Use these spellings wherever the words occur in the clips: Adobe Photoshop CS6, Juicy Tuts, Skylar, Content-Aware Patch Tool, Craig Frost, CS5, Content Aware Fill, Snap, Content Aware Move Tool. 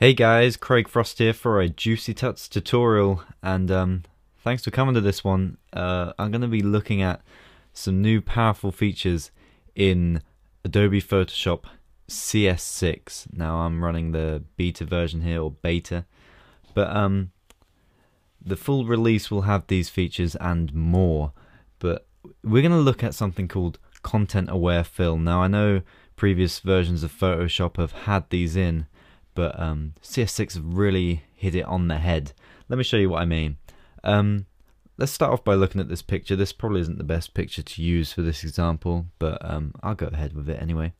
Hey guys, Craig Frost here for a Juicy Tuts tutorial, and thanks for coming to this one. I'm going to be looking at some new powerful features in Adobe Photoshop CS6. Now I'm running the beta version here, or beta, but the full release will have these features and more, but we're going to look at something called Content Aware Fill. Now I know previous versions of Photoshop have had these in, but CS6 really hit it on the head. Let me show you what I mean. Let's start off by looking at this picture. This probably isn't the best picture to use for this example, but I'll go ahead with it anyway.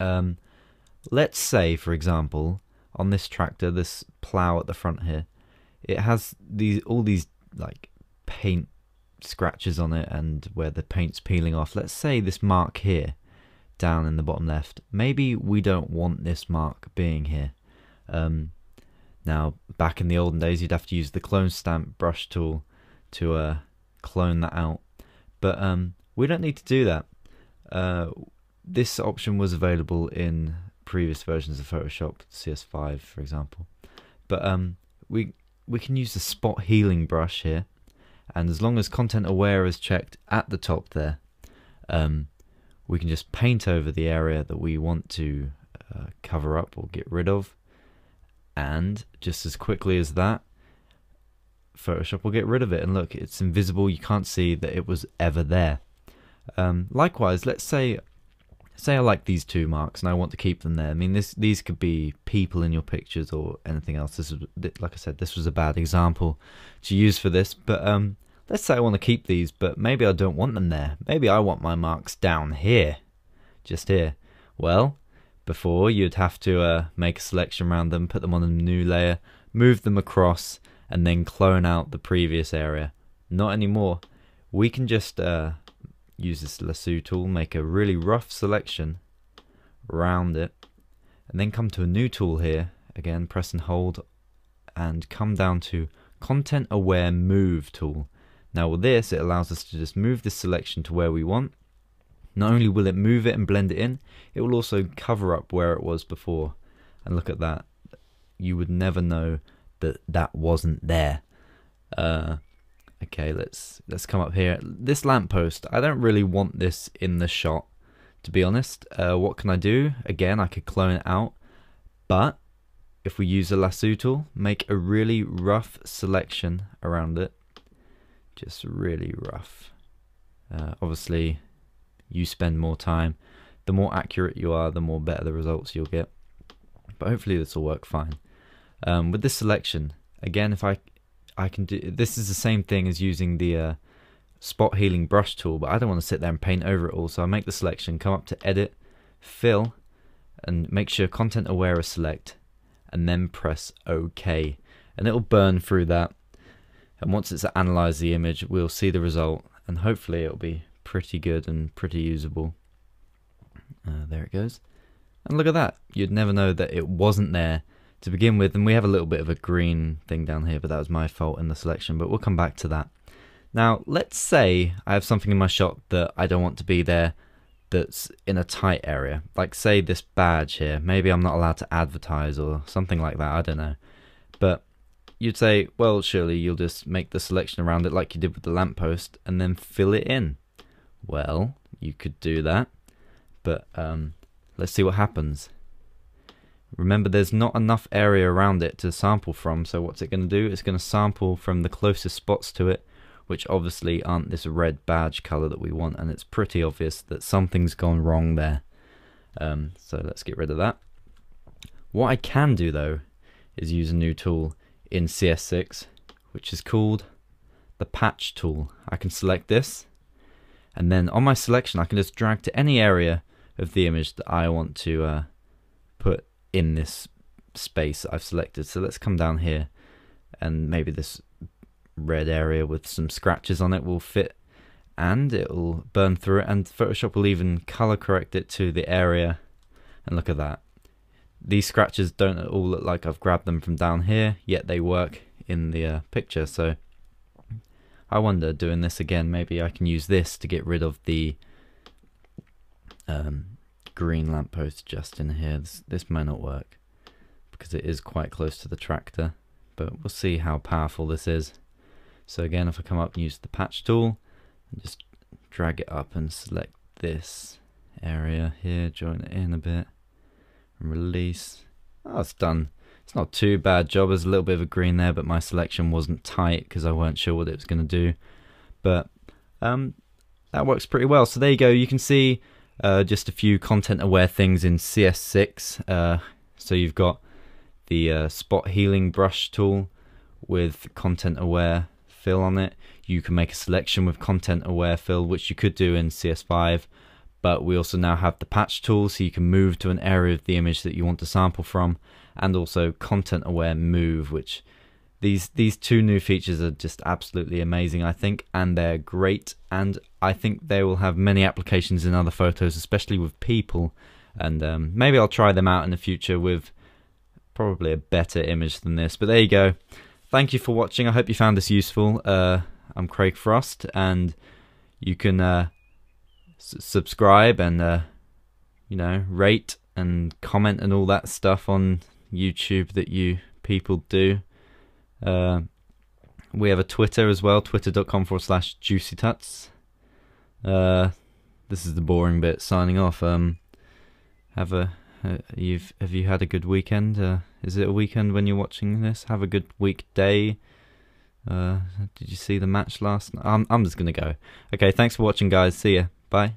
Let's say, for example, on this tractor, this plow at the front here, it has all these like paint scratches on it and where the paint's peeling off. Let's say this mark here, down in the bottom left, maybe we don't want this mark being here. Now back in the olden days you'd have to use the clone stamp brush tool to clone that out, but we don't need to do that. This option was available in previous versions of Photoshop, CS5 for example, but we can use the spot healing brush here, and as long as Content Aware is checked at the top there, we can just paint over the area that we want to cover up or get rid of, and just as quickly as that, Photoshop will get rid of it, and look, it's invisible, you can't see that it was ever there. Likewise, let's say I like these two marks and I want to keep them there. I mean, these could be people in your pictures or anything else. This is, like I said, this was a bad example to use for this, but let's say I want to keep these, but maybe I don't want them there. Maybe I want my marks down here, just here. Well, before you'd have to make a selection around them, put them on a new layer, move them across, and then clone out the previous area. Not anymore. We can just use this lasso tool, make a really rough selection round it, and then come to a new tool here. Again, press and hold, and come down to Content Aware Move Tool. Now with this, it allows us to just move this selection to where we want. Not only will it move it and blend it in, it will also cover up where it was before. And look at that. You would never know that that wasn't there. Okay, let's come up here. This lamppost, I don't really want this in the shot, to be honest. What can I do? Again, I could clone it out, but if we use a lasso tool, make a really rough selection around it. Just really rough. Obviously you spend more time, the more accurate you are, the more better the results you'll get, but hopefully this will work fine. With this selection, again, if I can do, this is the same thing as using the spot healing brush tool, but I don't want to sit there and paint over it all, so I make the selection, come up to edit, fill, and make sure Content Aware is select, and then press OK, and it'll burn through that. And once it's analysed the image, we'll see the result, and hopefully it'll be pretty good and pretty usable. There it goes. And look at that. You'd never know that it wasn't there to begin with. And we have a little bit of a green thing down here, but that was my fault in the selection, but we'll come back to that. Now, let's say I have something in my shot that I don't want to be there, that's in a tight area. Like, say, this badge here. Maybe I'm not allowed to advertise or something like that. I don't know. But you'd say, well, surely you'll just make the selection around it like you did with the lamppost and then fill it in. Well, you could do that, but let's see what happens. Remember, there's not enough area around it to sample from, so what's it going to do? It's going to sample from the closest spots to it, which obviously aren't this red badge color that we want, and it's pretty obvious that something's gone wrong there. So let's get rid of that. What I can do, though, is use a new tool in CS6, which is called the patch tool. I can select this, and then on my selection I can just drag to any area of the image that I want to put in this space I've selected. So let's come down here, and maybe this red area with some scratches on it will fit, and it'll burn through it, and Photoshop will even color correct it to the area. And look at that. These scratches don't at all look like I've grabbed them from down here, yet they work in the picture. So I wonder, doing this again, maybe I can use this to get rid of the green lamppost just in here. This might not work, because it is quite close to the tractor, but we'll see how powerful this is. So again, if I come up and use the patch tool and just drag it up and select this area here, join it in a bit and release. Oh, it's done. It's not too bad job. There's a little bit of a green there, but my selection wasn't tight because I weren't sure what it was going to do, but that works pretty well. So there you go. You can see just a few content aware things in CS6. So you've got the spot healing brush tool with Content Aware Fill on it. You can make a selection with Content Aware Fill, which you could do in CS5, but we also now have the patch tool, so you can move to an area of the image that you want to sample from, and also Content Aware Move, which these two new features are just absolutely amazing, I think, and they're great, and I think they will have many applications in other photos, especially with people, and maybe I'll try them out in the future with probably a better image than this. But there you go. Thank you for watching. I hope you found this useful. I'm Craig Frost, and you can subscribe and you know, rate and comment and all that stuff on YouTube that you people do. We have a Twitter as well, twitter.com/JuicyTuts. This is the boring bit, signing off. Have you had a good weekend? Is it a weekend when you're watching this? Have a good weekday. Did you see the match last night? I'm just gonna go. Okay, thanks for watching, guys. See ya. Bye.